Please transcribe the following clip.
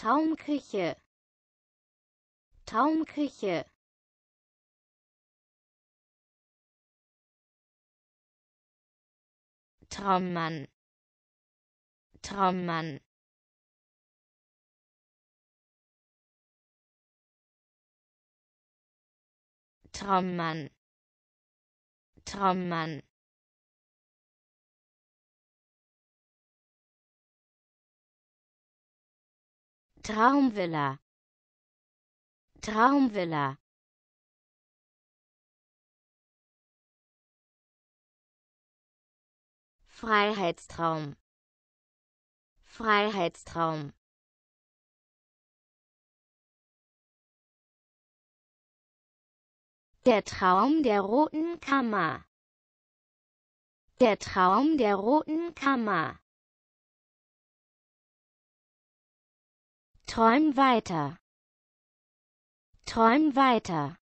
Traumküche, Traumküche. Traummann, Traummann. Traummann, Traummann. Traumvilla, Traumvilla. Freiheitstraum, Freiheitstraum. Der Traum der roten Kammer, der Traum der roten Kammer. Träum weiter, träum weiter.